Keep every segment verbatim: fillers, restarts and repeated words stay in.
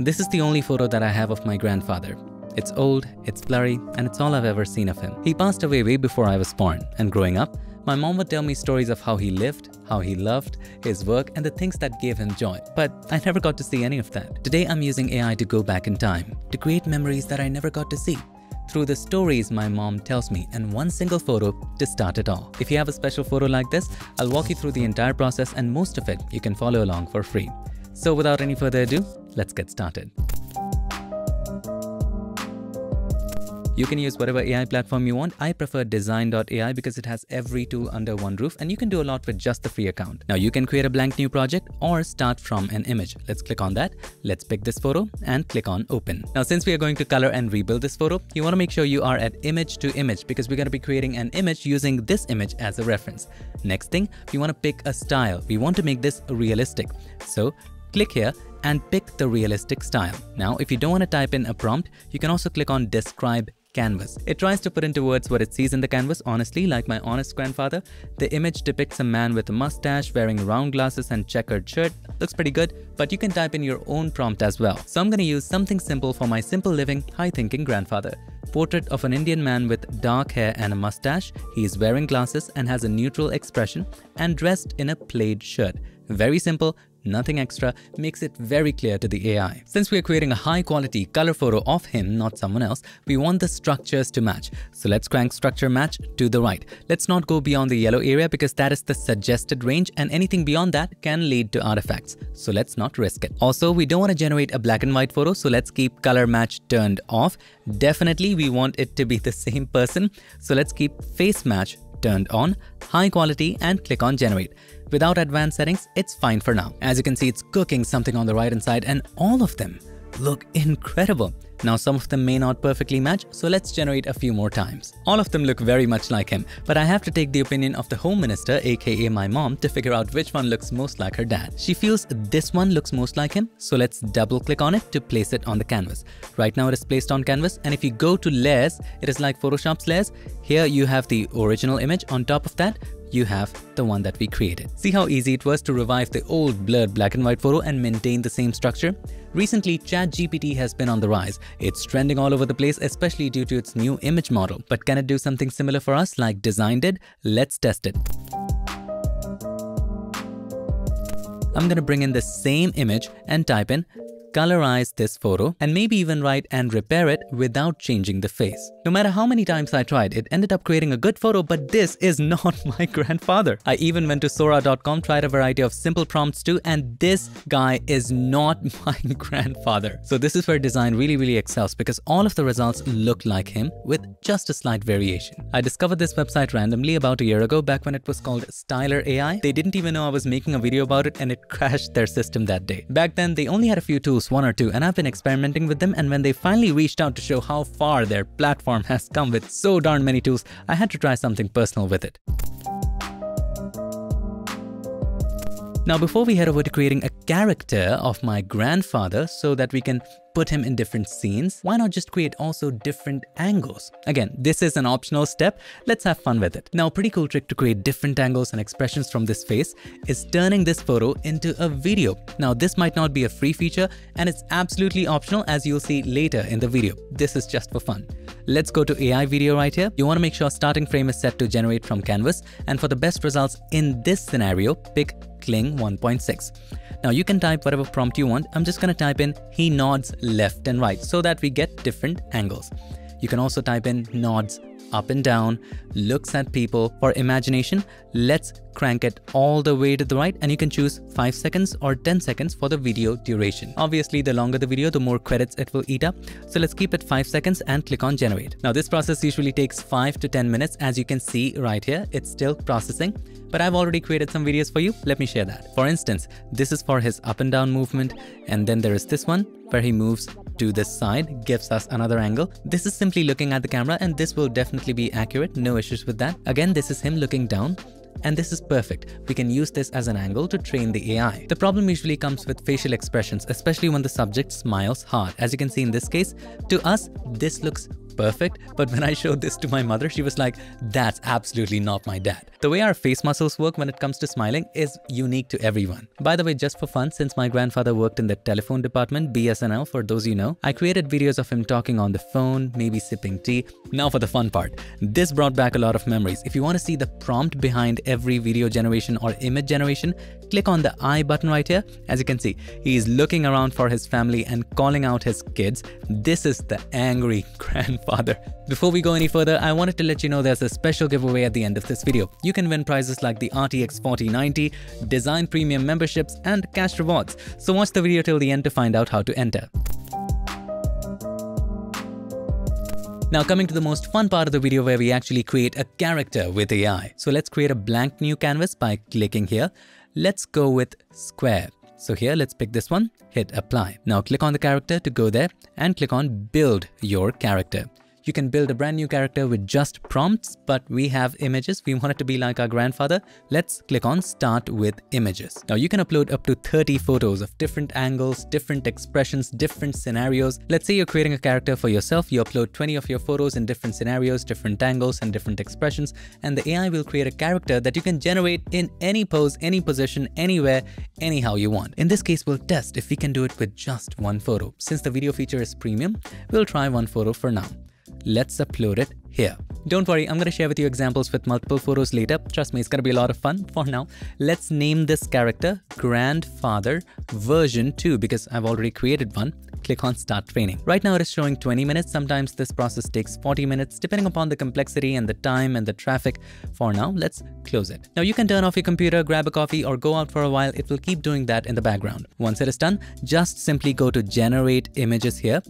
This is the only photo that I have of my grandfather. It's old, it's blurry, and it's all I've ever seen of him. He passed away way before I was born, and growing up, my mom would tell me stories of how he lived, how he loved, his work, and the things that gave him joy. But I never got to see any of that. Today, I'm using A I to go back in time, to create memories that I never got to see, through the stories my mom tells me and one single photo to start it all. If you have a special photo like this, I'll walk you through the entire process, and most of it you can follow along for free. So without any further ado, let's get started. You can use whatever A I platform you want. I prefer Dzine dot A I because it has every tool under one roof, and you can do a lot with just the free account. Now you can create a blank new project or start from an image. Let's click on that. Let's pick this photo and click on open. Now, since we are going to color and rebuild this photo, you want to make sure you are at image to image because we're going to be creating an image using this image as a reference. Next thing, you want to pick a style. We want to make this realistic. So click here and pick the realistic style. Now, if you don't want to type in a prompt, you can also click on describe canvas. It tries to put into words what it sees in the canvas. Honestly, like my honest grandfather, the image depicts a man with a mustache wearing round glasses and checkered shirt. Looks pretty good, but you can type in your own prompt as well. So I'm going to use something simple for my simple living, high thinking grandfather. Portrait of an Indian man with dark hair and a mustache. He is wearing glasses and has a neutral expression and dressed in a plaid shirt. Very simple. Nothing extra, makes it very clear to the A I. Since we are creating a high quality color photo of him, not someone else, we want the structures to match. So let's crank structure match to the right. Let's not go beyond the yellow area because that is the suggested range, and anything beyond that can lead to artifacts. So let's not risk it. Also, we don't want to generate a black and white photo, so let's keep color match turned off. Definitely, we want it to be the same person. So let's keep face match turned on, high quality, and click on generate. Without advanced settings, it's fine for now. As you can see, it's cooking something on the right hand side, and all of them look incredible. Now, some of them may not perfectly match, so let's generate a few more times. All of them look very much like him, but I have to take the opinion of the Home Minister, aka my mom, to figure out which one looks most like her dad. She feels this one looks most like him, so let's double click on it to place it on the canvas. Right now it is placed on canvas, and if you go to layers, it is like Photoshop's layers. Here you have the original image, on top of that you have the one that we created. See how easy it was to revive the old blurred black and white photo and maintain the same structure? Recently, ChatGPT has been on the rise. It's trending all over the place, especially due to its new image model. But can it do something similar for us like Dzine did? Let's test it. I'm going to bring in the same image and type in colorize this photo, and maybe even write and repair it without changing the face. No matter how many times I tried, it ended up creating a good photo, but this is not my grandfather. I even went to Sora dot com, tried a variety of simple prompts too, and this guy is not my grandfather. So this is where Dzine really, really excels because all of the results look like him with just a slight variation. I discovered this website randomly about a year ago, back when it was called Stylar A I. They didn't even know I was making a video about it, and it crashed their system that day. Back then, they only had a few tools, one or two, and I've been experimenting with them, and when they finally reached out to show how far their platform has come with so darn many tools, I had to try something personal with it. Now, before we head over to creating a character of my grandfather so that we can put him in different scenes, why not just create also different angles? Again, this is an optional step. Let's have fun with it. Now, a pretty cool trick to create different angles and expressions from this face is turning this photo into a video. Now, this might not be a free feature, and it's absolutely optional, as you'll see later in the video. This is just for fun. Let's go to A I video right here. You want to make sure starting frame is set to generate from canvas, and for the best results in this scenario, pick Kling one point six. Now you can type whatever prompt you want. I'm just going to type in he nods left and right so that we get different angles. You can also type in nods up and down, looks at people. For imagination, let's crank it all the way to the right, and you can choose five seconds or ten seconds for the video duration. Obviously, the longer the video, the more credits it will eat up. So let's keep it five seconds and click on generate. Now this process usually takes five to ten minutes, as you can see right here. It's still processing, but I've already created some videos for you. Let me share that. For instance, this is for his up and down movement, and then there is this one where he moves to this side, gives us another angle. This is simply looking at the camera, and this will definitely be accurate, no issues with that. Again, this is him looking down, and this is perfect. We can use this as an angle to train the A I. The problem usually comes with facial expressions, especially when the subject smiles hard. As you can see in this case, to us, this looks perfect, but when I showed this to my mother, she was like, that's absolutely not my dad. The way our face muscles work when it comes to smiling is unique to everyone. By the way, just for fun, since my grandfather worked in the telephone department, B S N L, for those you know, I created videos of him talking on the phone, maybe sipping tea. Now for the fun part. This brought back a lot of memories. If you want to see the prompt behind every video generation or image generation, click on the I button right here. As you can see, he is looking around for his family and calling out his kids. This is the angry grandfather. Before we go any further, I wanted to let you know there's a special giveaway at the end of this video. You can win prizes like the R T X forty ninety, Design Premium memberships, and cash rewards. So watch the video till the end to find out how to enter. Now coming to the most fun part of the video where we actually create a character with A I. So let's create a blank new canvas by clicking here. Let's go with square. So here, let's pick this one, hit apply. Now click on the character to go there and click on build your character. You can build a brand new character with just prompts, but we have images. We want it to be like our grandfather. Let's click on start with images. Now you can upload up to thirty photos of different angles, different expressions, different scenarios. Let's say you're creating a character for yourself. You upload twenty of your photos in different scenarios, different angles, and different expressions. And the A I will create a character that you can generate in any pose, any position, anywhere, anyhow you want. In this case, we'll test if we can do it with just one photo. Since the video feature is premium, we'll try one photo for now. Let's upload it here. Don't worry, I'm going to share with you examples with multiple photos later. Trust me, it's going to be a lot of fun. For now, let's name this character Grandfather version two because I've already created one. Click on Start Training. Right now it is showing twenty minutes. Sometimes this process takes forty minutes depending upon the complexity and the time and the traffic. For now, let's close it. Now you can turn off your computer, grab a coffee, or go out for a while. It will keep doing that in the background. Once it is done, just simply go to Generate Images here.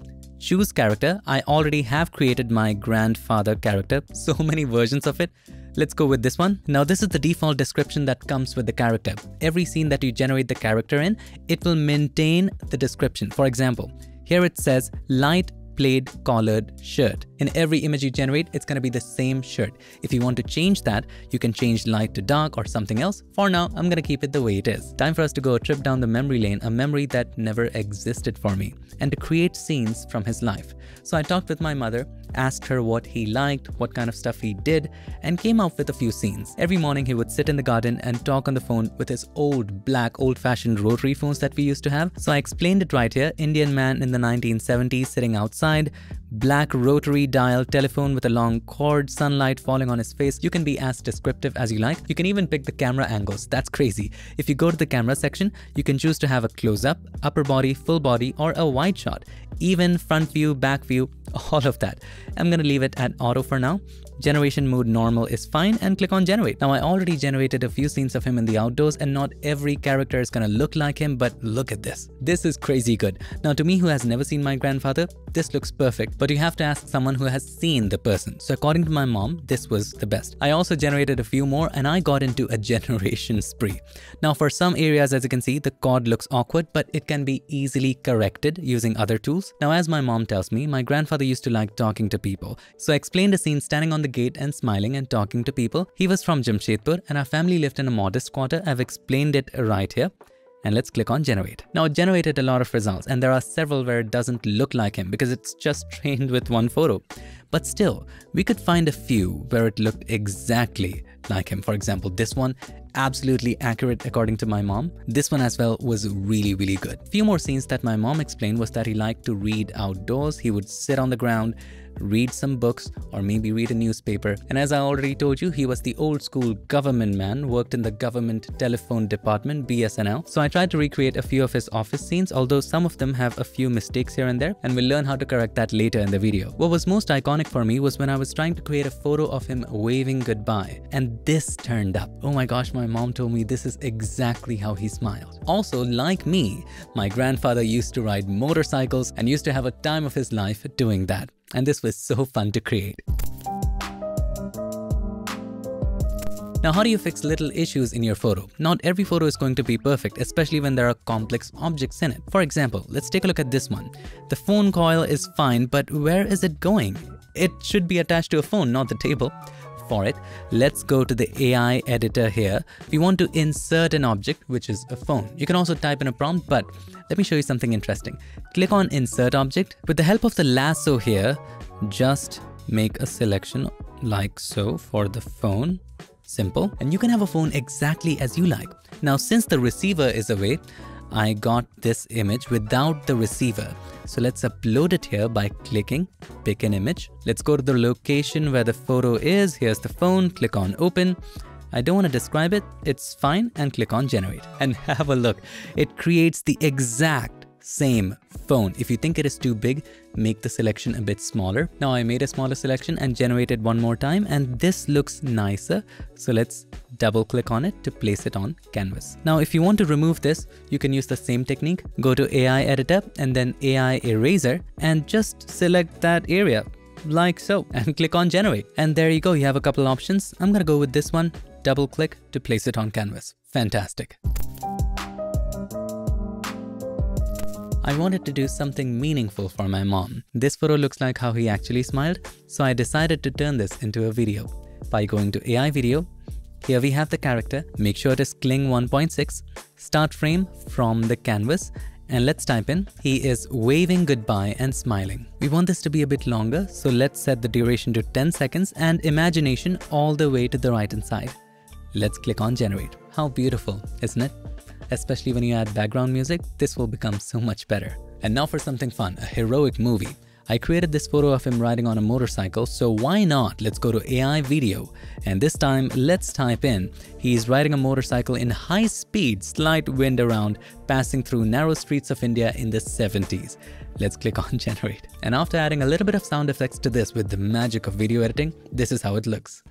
Choose character. I already have created my grandfather character, so many versions of it. Let's go with this one. Now this is the default description that comes with the character. Every scene that you generate the character in, it will maintain the description. For example, here it says light plaid collared shirt. In every image you generate, it's going to be the same shirt. If you want to change that, you can change light to dark or something else. For now, I'm going to keep it the way it is. Time for us to go a trip down the memory lane, a memory that never existed for me, and to create scenes from his life. So I talked with my mother, asked her what he liked, what kind of stuff he did, and came up with a few scenes. Every morning he would sit in the garden and talk on the phone with his old black old-fashioned rotary phones that we used to have. So I explained it right here. Indian man in the nineteen seventies sitting outside, black rotary dial telephone with a long cord, sunlight falling on his face. You can be as descriptive as you like. You can even pick the camera angles. That's crazy. If you go to the camera section, you can choose to have a close-up, upper body, full body, or a wide shot, even front view, back view, all of that. I'm going to leave it at auto for now. Generation mode normal is fine and click on generate. Now I already generated a few scenes of him in the outdoors and not every character is going to look like him, but look at this. This is crazy good. Now to me who has never seen my grandfather, this looks perfect, but you have to ask someone who has seen the person. So according to my mom, this was the best. I also generated a few more and I got into a generation spree. Now for some areas, as you can see, the cord looks awkward, but it can be easily corrected using other tools. Now as my mom tells me, my grandfather used to like talking to people. So I explained a scene standing on the gate and smiling and talking to people. He was from Jamshedpur and our family lived in a modest quarter. I've explained it right here. And let's click on generate. Now it generated a lot of results and there are several where it doesn't look like him because it's just trained with one photo. But still, we could find a few where it looked exactly like him. For example, this one, absolutely accurate according to my mom. This one as well was really, really good. Few more scenes that my mom explained was that he liked to read outdoors. He would sit on the ground, read some books, or maybe read a newspaper. And as I already told you, he was the old school government man, worked in the government telephone department, B S N L. So I tried to recreate a few of his office scenes, although some of them have a few mistakes here and there, and we'll learn how to correct that later in the video. What was most iconic for me was when I was trying to create a photo of him waving goodbye, and this turned up. Oh my gosh, my mom told me this is exactly how he smiled. Also, like me, my grandfather used to ride motorcycles and used to have a time of his life doing that. And this was so fun to create. Now, how do you fix little issues in your photo? Not every photo is going to be perfect, especially when there are complex objects in it. For example, let's take a look at this one. The phone coil is fine, but where is it going? It should be attached to a phone, not the table. For it, let's go to the A I editor here. We want to insert an object, which is a phone. You can also type in a prompt, but let me show you something interesting. Click on insert object. With the help of the lasso here, Just make a selection like so for the phone. Simple. And you can have a phone exactly as you like. Now, since the receiver is away, I got this image without the receiver. So let's upload it here by clicking pick an image. Let's go to the location where the photo is. Here's the phone. Click on open. I don't want to describe it. It's fine. And click on generate. And have a look. It creates the exact same phone. If you think it is too big, make the selection a bit smaller. Now I made a smaller selection and generated one more time, and this looks nicer. So let's double click on it to place it on canvas. Now, if you want to remove this, you can use the same technique. Go to A I editor and then A I eraser and just select that area like so and click on generate. And there you go. You have a couple options. I'm going to go with this one. Double click to place it on canvas. Fantastic. I wanted to do something meaningful for my mom. This photo looks like how he actually smiled, so I decided to turn this into a video. By going to A I video, here we have the character. Make sure it is Kling one point six, start frame from the canvas, and let's type in, he is waving goodbye and smiling. We want this to be a bit longer, so let's set the duration to ten seconds and imagination all the way to the right hand side. Let's click on generate. How beautiful, isn't it? Especially when you add background music, this will become so much better. And now for something fun, a heroic movie. I created this photo of him riding on a motorcycle, so why not? Let's go to A I video, and this time let's type in, he's riding a motorcycle in high speed, slight wind around, passing through narrow streets of India in the seventies. Let's click on generate. And after adding a little bit of sound effects to this with the magic of video editing, this is how it looks.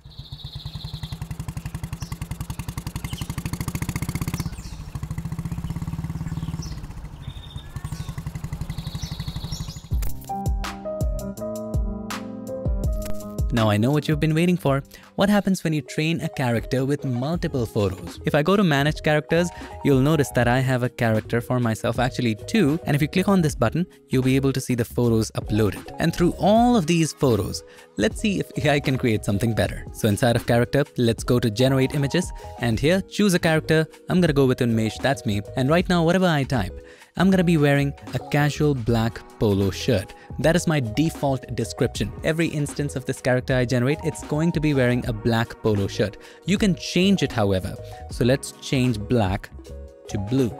Now I know what you've been waiting for. What happens when you train a character with multiple photos? If I go to manage characters, you'll notice that I have a character for myself, actually two. And if you click on this button, you'll be able to see the photos uploaded. And through all of these photos, let's see if A I can create something better. So inside of character, let's go to generate images. And here, choose a character. I'm going to go with Unmesh, that's me. And right now, whatever I type, I'm gonna be wearing a casual black polo shirt. That is my default description. Every instance of this character I generate, it's going to be wearing a black polo shirt. You can change it, however. So let's change black to blue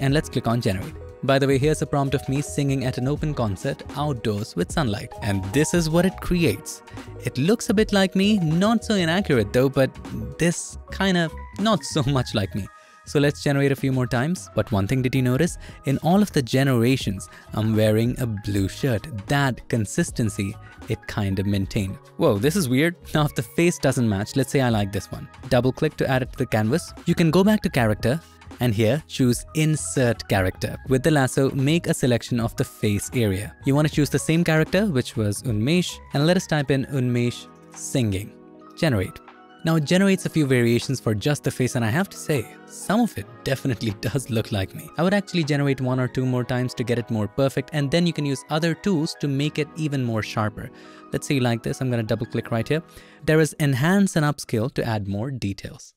and let's click on generate. By the way, here's a prompt of me singing at an open concert outdoors with sunlight. And this is what it creates. It looks a bit like me, not so inaccurate though, but this kind of not so much like me. So let's generate a few more times. But one thing did you notice? In all of the generations, I'm wearing a blue shirt. That consistency, it kind of maintained. Whoa, this is weird. Now if the face doesn't match, let's say I like this one. Double click to add it to the canvas. You can go back to character and here choose insert character. With the lasso, make a selection of the face area. You want to choose the same character, which was Unmesh, and let us type in Unmesh singing. Generate. Now it generates a few variations for just the face, and I have to say, some of it definitely does look like me. I would actually generate one or two more times to get it more perfect, and then you can use other tools to make it even more sharper. Let's say like this, I'm gonna double click right here. There is enhance and upscale to add more details.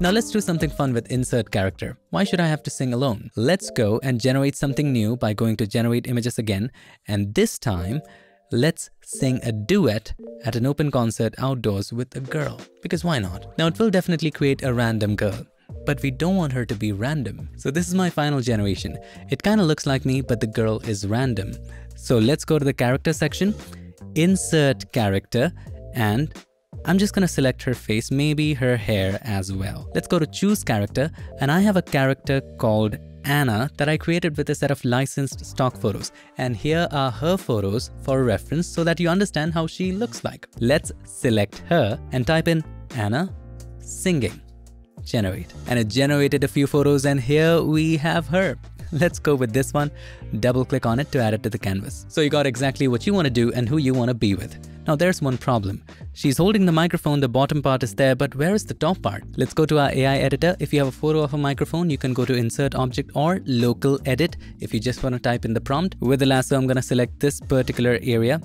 Now let's do something fun with insert character. Why should I have to sing alone? Let's go and generate something new by going to generate images again, and this time, let's sing a duet at an open concert outdoors with a girl, because why not? Now it will definitely create a random girl, but we don't want her to be random. So this is my final generation. It kind of looks like me, but the girl is random. So let's go to the character section, insert character, and I'm just gonna select her face, maybe her hair as well. Let's go to choose character, and I have a character called Anna that I created with a set of licensed stock photos, and here are her photos for reference so that you understand how she looks like. Let's select her and type in Anna singing. Generate. And it generated a few photos, and here we have her. Let's go with this one. Double click on it to add it to the canvas. So you got exactly what you want to do and who you want to be with. Now there's one problem. She's holding the microphone, the bottom part is there, but where is the top part? Let's go to our A I editor. If you have a photo of a microphone, you can go to insert object or local edit if you just want to type in the prompt. With the lasso, I'm going to select this particular area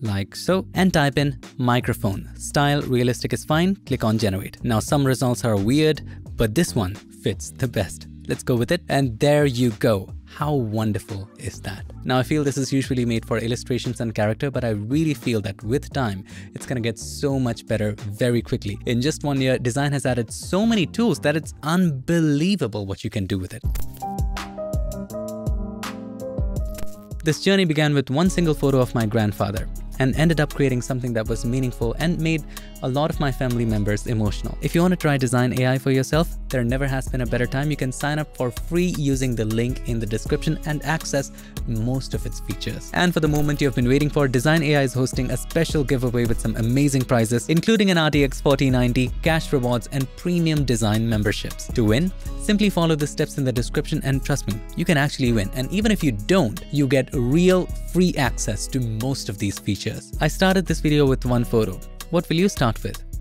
like so and type in microphone. Style realistic is fine. Click on generate. Now some results are weird, but this one fits the best. let's go with it. And there you go. How wonderful is that? Now, I feel this is usually made for illustrations and character, but I really feel that with time, it's gonna get so much better very quickly. In just one year, design has added so many tools that it's unbelievable what you can do with it. This journey began with one single photo of my grandfather and ended up creating something that was meaningful and made a lot of my family members emotional. If you want to try Dzine A I for yourself, there never has been a better time. You can sign up for free using the link in the description and access most of its features. And for the moment you've been waiting for, Dzine A I is hosting a special giveaway with some amazing prizes, including an R T X forty ninety, cash rewards, and premium design memberships. To win, simply follow the steps in the description and trust me, you can actually win. And even if you don't, you get real free access to most of these features. I started this video with one photo. What will you start with?